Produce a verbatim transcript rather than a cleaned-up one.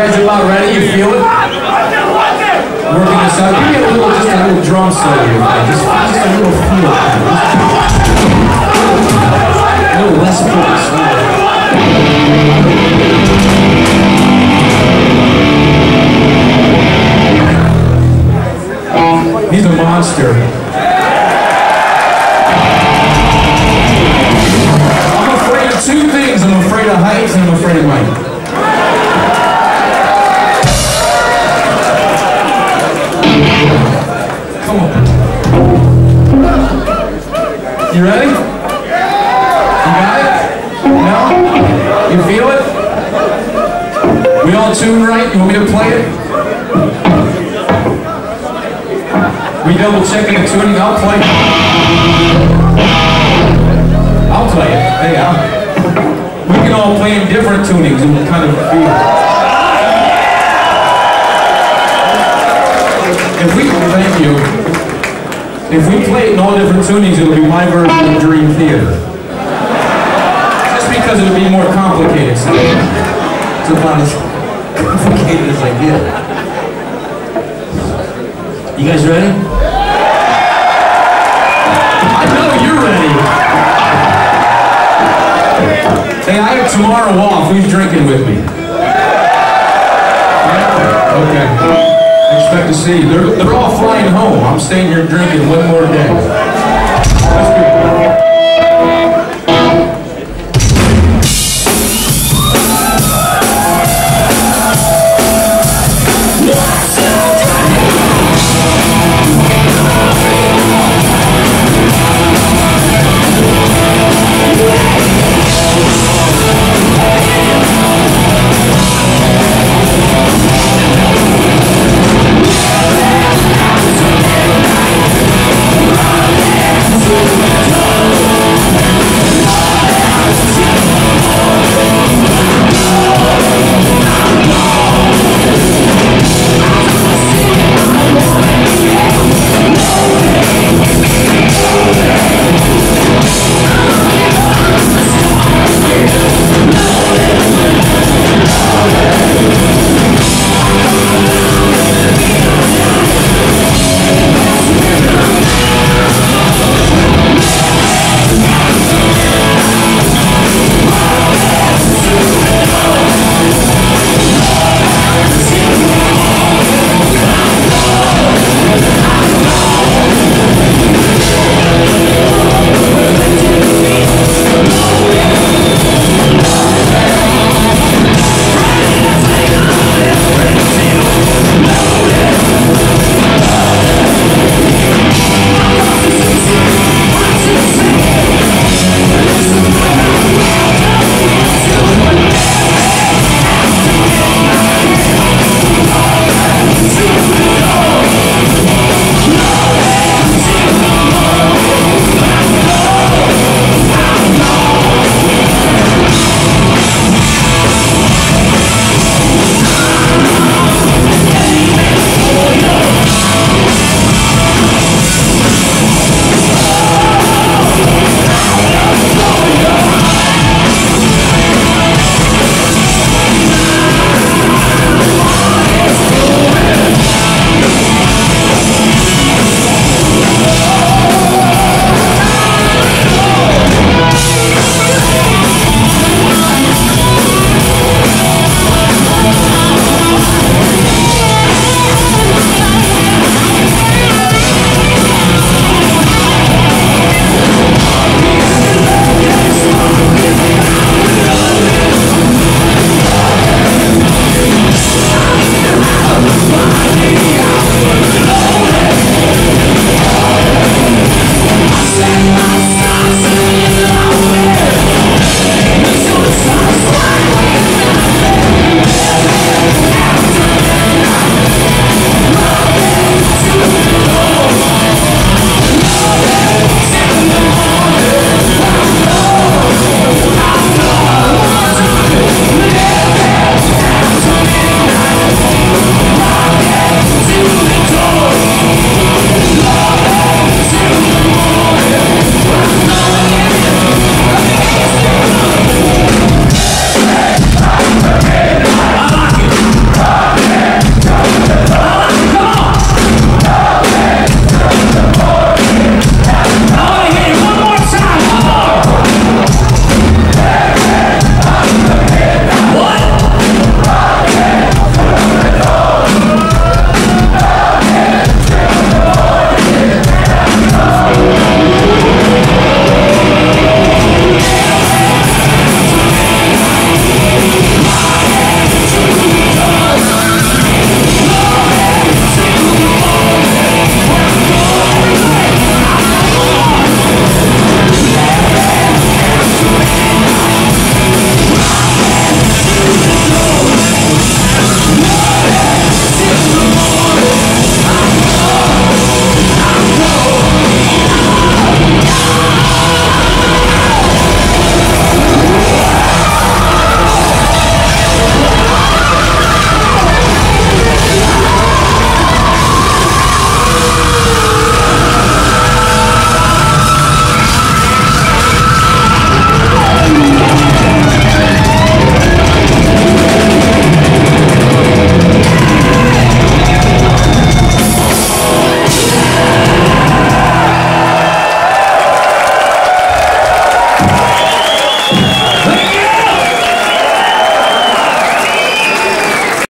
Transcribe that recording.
guys are about ready? You feel it? Working this out. Give me a little, just a little drum solo here. Just, just a little feel. A little less focus. He's a monster. I'm afraid of heights and I'm afraid of Mike. Come on. You ready? You got it? No? You feel it? We all tune right? You want me to play it? We double checking the tuning. I'll play it. I'll play it. Hey, I'll. We can all play in different tunings and we'll kind of feel. If we, thank you. If we play it in all different tunings, it'll be my version of Dream Theater. Just because it'll be more complicated. So it's about as complicated as I get. You guys ready? I know you're ready. Hey, I have tomorrow off. Who's drinking with me? Yeah. Okay. I expect to see you. They're, they're all flying home. I'm staying here drinking one more day. That's good.